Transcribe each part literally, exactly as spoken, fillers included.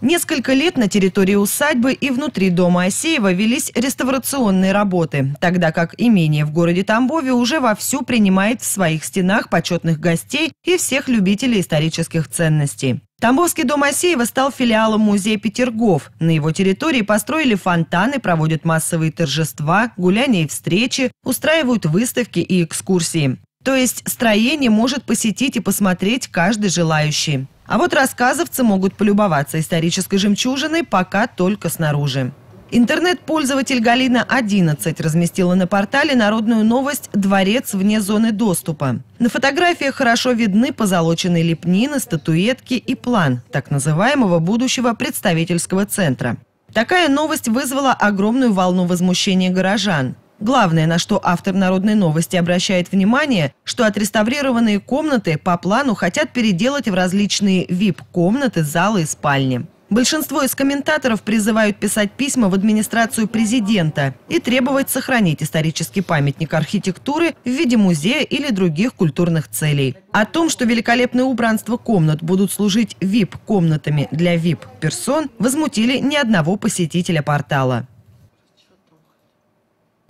Несколько лет на территории усадьбы и внутри дома Асеева велись реставрационные работы, тогда как имение в городе Тамбове уже вовсю принимает в своих стенах почетных гостей и всех любителей исторических ценностей. Тамбовский дом Асеева стал филиалом музея «Петергоф». На его территории построили фонтаны, проводят массовые торжества, гуляния и встречи, устраивают выставки и экскурсии. То есть строение может посетить и посмотреть каждый желающий. А вот рассказовцы могут полюбоваться исторической жемчужиной пока только снаружи. Интернет-пользователь Галина одиннадцать разместила на портале народную новость «Дворец вне зоны доступа». На фотографиях хорошо видны позолоченные лепнины, статуэтки и план так называемого будущего представительского центра. Такая новость вызвала огромную волну возмущения горожан. Главное, на что автор народной новости обращает внимание, что отреставрированные комнаты по плану хотят переделать в различные ви ай пи-комнаты, залы и спальни. Большинство из комментаторов призывают писать письма в администрацию президента и требовать сохранить исторический памятник архитектуры в виде музея или других культурных целей. О том, что великолепное убранство комнат будут служить ви ай пи-комнатами для ви ай пи-персон, возмутили ни одного посетителя портала.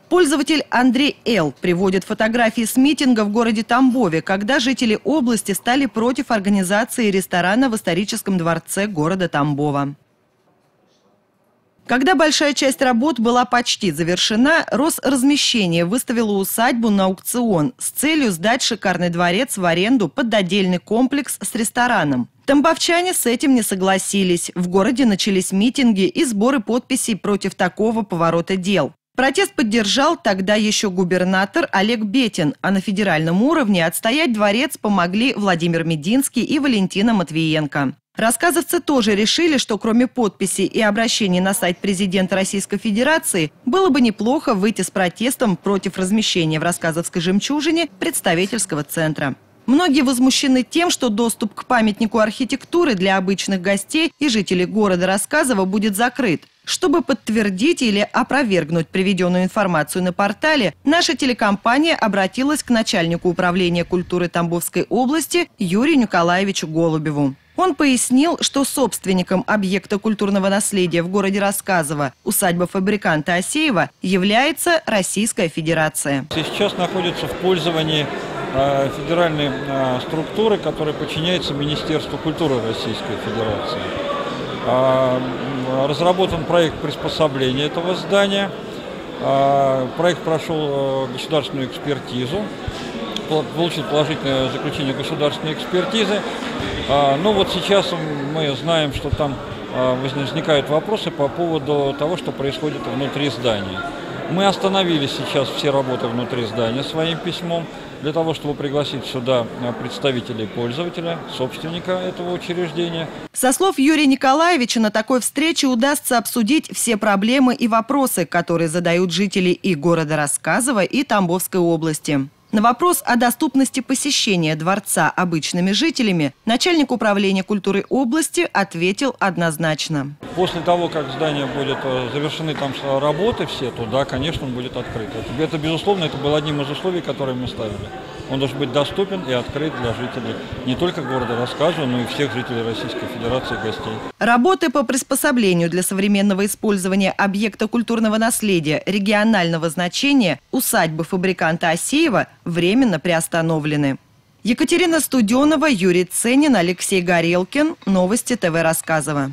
Пользователь Андрей Л. приводит фотографии с митинга в городе Тамбове, когда жители области стали против организации ресторана в историческом дворце города Тамбова. Когда большая часть работ была почти завершена, Росразмещение выставило усадьбу на аукцион с целью сдать шикарный дворец в аренду под отдельный комплекс с рестораном. Тамбовчане с этим не согласились. В городе начались митинги и сборы подписей против такого поворота дел. Протест поддержал тогда еще губернатор Олег Бетин, а на федеральном уровне отстоять дворец помогли Владимир Мединский и Валентина Матвиенко. Рассказовцы тоже решили, что кроме подписей и обращений на сайт президента Российской Федерации, было бы неплохо выйти с протестом против размещения в рассказовской жемчужине представительского центра. Многие возмущены тем, что доступ к памятнику архитектуры для обычных гостей и жителей города Рассказово будет закрыт. Чтобы подтвердить или опровергнуть приведенную информацию на портале, наша телекомпания обратилась к начальнику управления культуры Тамбовской области Юрию Николаевичу Голубеву. Он пояснил, что собственником объекта культурного наследия в городе Рассказово, усадьба фабриканта Асеева, является Российская Федерация. Сейчас находится в пользовании федеральной структуры, которая подчиняется Министерству культуры Российской Федерации. Разработан проект приспособления этого здания. Проект прошел государственную экспертизу, получил положительное заключение государственной экспертизы. Ну вот сейчас мы знаем, что там возникают вопросы по поводу того, что происходит внутри здания. Мы остановили сейчас все работы внутри здания своим письмом для того, чтобы пригласить сюда представителей пользователя, собственника этого учреждения. Со слов Юрия Николаевича, на такой встрече удастся обсудить все проблемы и вопросы, которые задают жители и города Рассказово, и Тамбовской области. На вопрос о доступности посещения дворца обычными жителями начальник управления культуры области ответил однозначно. После того, как здание будет завершены, там работы все, то да, конечно, он будет открыт. Это, это, безусловно, это было одним из условий, которые мы ставили. Он должен быть доступен и открыт для жителей не только города Рассказово, но и всех жителей Российской Федерации и гостей. Работы по приспособлению для современного использования объекта культурного наследия регионального значения усадьбы фабриканта Асеева временно приостановлены. Екатерина Студенова, Юрий Ценин, Алексей Горелкин. Новости ТВ Рассказово.